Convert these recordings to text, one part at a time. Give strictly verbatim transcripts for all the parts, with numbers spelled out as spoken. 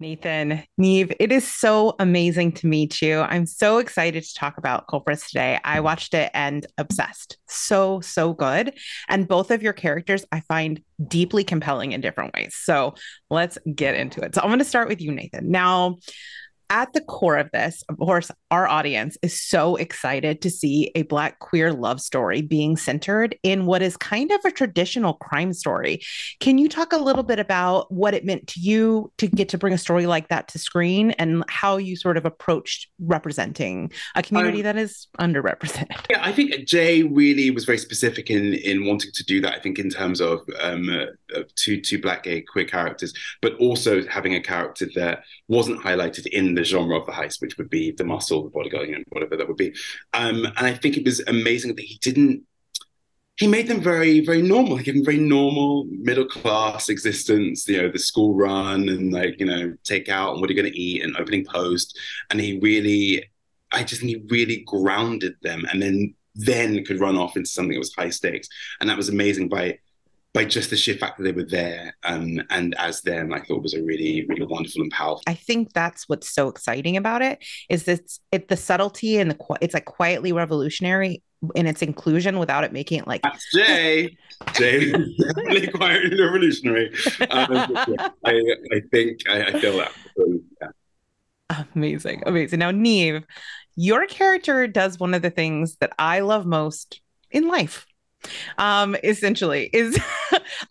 Nathan, Neve, it is so amazing to meet you. I'm so excited to talk about Culprits today. I watched it and obsessed. So, so good. And both of your characters I find deeply compelling in different ways. So let's get into it. So I'm going to start with you, Nathan. Now, at the core of this, of course, our audience is so excited to see a Black queer love story being centered in what is kind of a traditional crime story. Can you talk a little bit about what it meant to you to get to bring a story like that to screen and how you sort of approached representing a community um, that is underrepresented? Yeah, I think Jay really was very specific in in wanting to do that, I think, in terms of, um, uh, of two, two Black gay queer characters, but also having a character that wasn't highlighted in the genre of the heist, which would be the muscle, the bodyguarding, and whatever that would be. Um, and I think it was amazing that he didn't, he made them very, very normal. He gave them very normal middle-class existence, you know, the school run and like, you know, take out and what are you going to eat and opening post. And he really, I just think he really grounded them and then, then could run off into something that was high stakes. And that was amazing by by just the sheer fact that they were there um, and as them, I thought was a really, really wonderful and powerful. I think that's what's so exciting about it is this, it, the subtlety and the, it's like quietly revolutionary in its inclusion without it making it like. That's Jay. Jay is definitely quietly revolutionary. Um, yeah, I, I think, I, I feel that. So, yeah. Amazing, amazing. Now, Niamh, your character does one of the things that I love most in life. Um, essentially is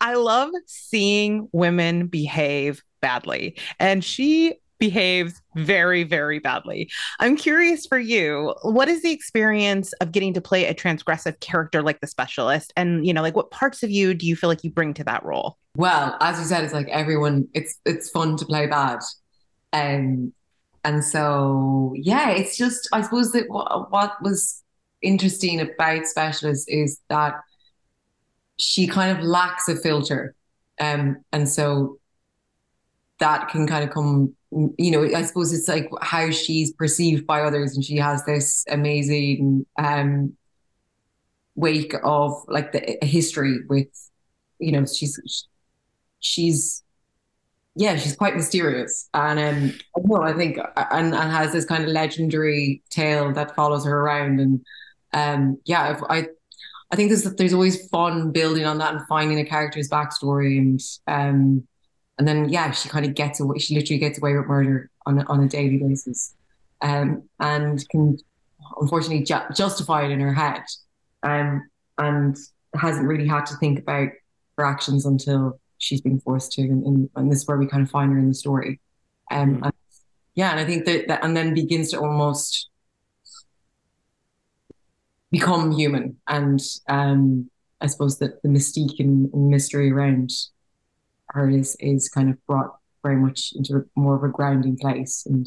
I love seeing women behave badly, and she behaves very, very badly. I'm curious for you, what is the experience of getting to play a transgressive character like the specialist? And, you know, like what parts of you do you feel like you bring to that role? Well, as you said, it's like everyone, it's, it's fun to play bad. Um, and so, yeah, it's just, I suppose that what, what was interesting about Specialist is that she kind of lacks a filter, um and so that can kind of come, you know, I suppose it's like how she's perceived by others, and she has this amazing um wake of like the history with, you know, she's she's yeah, she's quite mysterious, and um, well, I think and, and has this kind of legendary tale that follows her around, and um, yeah, I, I think there's there's always fun building on that and finding a character's backstory, and um, and then yeah, she kind of gets away. She literally gets away with murder on a, on a daily basis, um, and can unfortunately ju justify it in her head, um, and hasn't really had to think about her actions until she's been forced to, and, and, and this is where we kind of find her in the story. Um, mm. and, yeah, and I think that, that, and then begins to almost become human. And um, I suppose that the mystique and, and mystery around her is, is kind of brought very much into a, more of a grounding place. And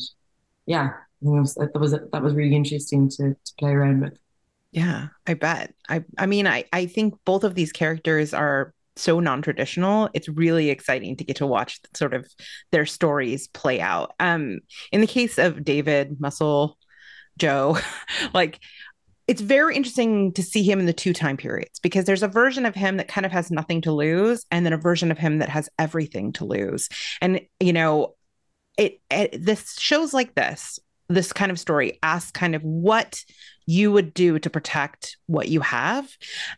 yeah, you know, that was, that was really interesting to, to play around with. Yeah, I bet. I, I mean, I, I think both of these characters are so non-traditional. It's really exciting to get to watch sort of their stories play out. Um, in the case of David, Muscle, Joe, like it's very interesting to see him in the two time periods, because there's a version of him that kind of has nothing to lose, and then a version of him that has everything to lose. And, you know, it, it this shows like this, this kind of story asks kind of what you would do to protect what you have.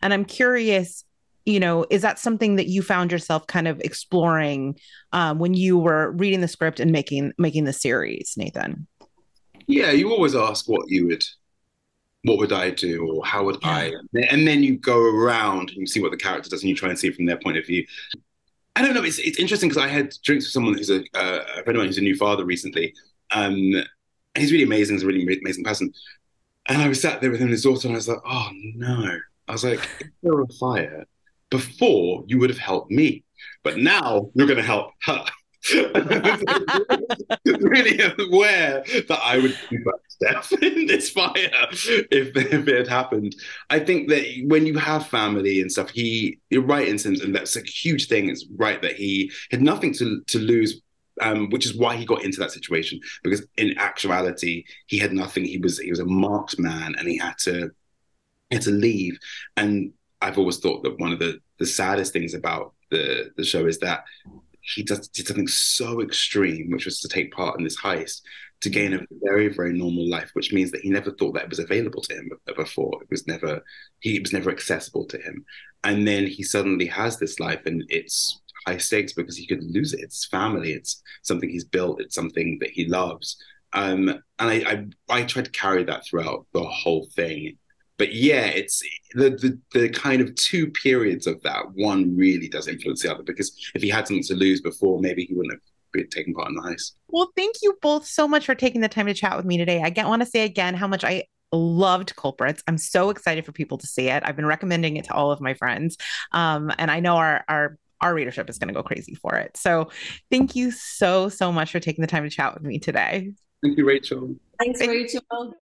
And I'm curious, you know, is that something that you found yourself kind of exploring um, when you were reading the script and making making the series, Nathan? Yeah, you always ask what you would, what would I do, or how would I? And then you go around and you see what the character does, and you try and see it from their point of view. I don't know. It's it's interesting because I had drinks with someone who's a, uh, a friend of mine who's a new father recently. Um, he's really amazing. He's a really amazing person. And I was sat there with him and his daughter, and I was like, oh no. I was like, if there were a fire, before you would have helped me, but now you're going to help her. Really aware that I would do that step in this fire if, if it had happened. I think that when you have family and stuff, he, you're right in sense, and that's a huge thing. It's right that he had nothing to, to lose, um, which is why he got into that situation, because in actuality, he had nothing. He was, he was a marked man, and he had to, he had to leave. And I've always thought that one of the, the saddest things about the, the show is that he does, did something so extreme, which was to take part in this heist, to gain a very, very normal life, which means that he never thought that it was available to him before. It was never, he, it was never accessible to him. And then he suddenly has this life, and it's high stakes because he could lose it. It's family. It's something he's built. It's something that he loves. Um, and I, I, I tried to carry that throughout the whole thing. But yeah, it's the, the the kind of two periods of that. One really does influence the other, because if he had something to lose before, maybe he wouldn't have taken part in the heist. Well, thank you both so much for taking the time to chat with me today. I want to say again how much I loved Culprits. I'm so excited for people to see it. I've been recommending it to all of my friends. Um, and I know our our our readership is going to go crazy for it. So thank you so, so much for taking the time to chat with me today. Thank you, Rachel. Thanks, Rachel.